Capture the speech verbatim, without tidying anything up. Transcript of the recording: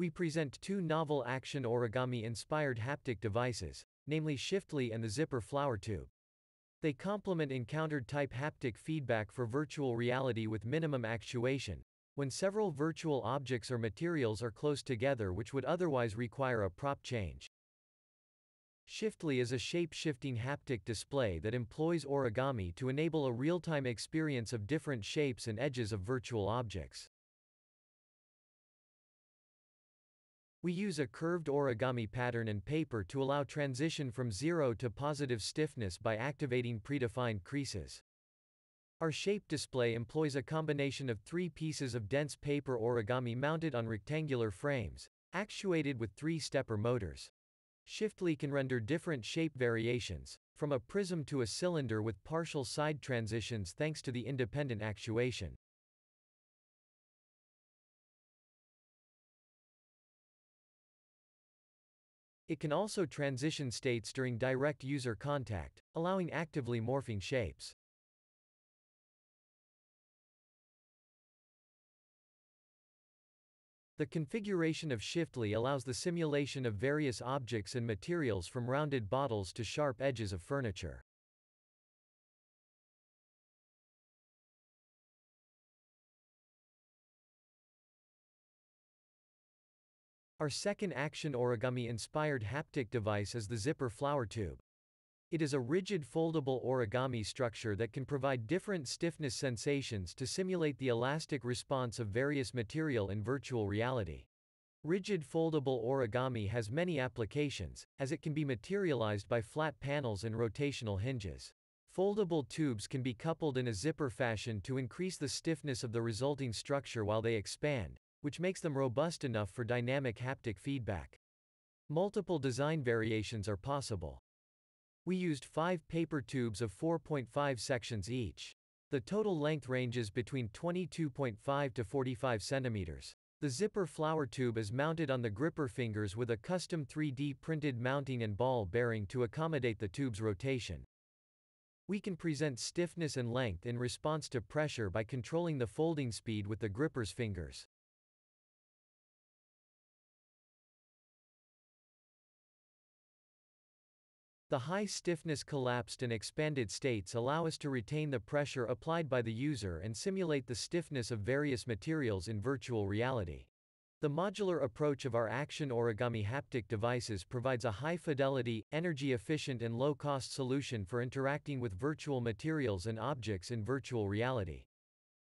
we present two novel action origami-inspired haptic devices, namely Shiftly and the Zipper Flower Tube. They complement encountered-type haptic feedback for virtual reality with minimum actuation, when several virtual objects or materials are close together which would otherwise require a prop change. Shiftly is a shape-shifting haptic display that employs origami to enable a real-time experience of different shapes and edges of virtual objects. We use a curved origami pattern and paper to allow transition from zero to positive stiffness by activating predefined creases. Our shape display employs a combination of three pieces of dense paper origami mounted on rectangular frames, actuated with three stepper motors. Shiftly can render different shape variations, from a prism to a cylinder with partial side transitions thanks to the independent actuation. It can also transition states during direct user contact, allowing actively morphing shapes. The configuration of Shiftly allows the simulation of various objects and materials from rounded bottles to sharp edges of furniture. Our second action origami-inspired haptic device is the Zipper Flower Tube. It is a rigid foldable origami structure that can provide different stiffness sensations to simulate the elastic response of various material in virtual reality. Rigid foldable origami has many applications, as it can be materialized by flat panels and rotational hinges. Foldable tubes can be coupled in a zipper fashion to increase the stiffness of the resulting structure while they expand, which makes them robust enough for dynamic haptic feedback. Multiple design variations are possible. We used five paper tubes of four point five sections each. The total length ranges between twenty-two point five to forty-five centimeters. The Zipper Flower Tube is mounted on the gripper fingers with a custom three D printed mounting and ball bearing to accommodate the tube's rotation. We can present stiffness and length in response to pressure by controlling the folding speed with the gripper's fingers. The high stiffness collapsed and expanded states allow us to retain the pressure applied by the user and simulate the stiffness of various materials in virtual reality. The modular approach of our action origami haptic devices provides a high-fidelity, energy-efficient and low-cost solution for interacting with virtual materials and objects in virtual reality.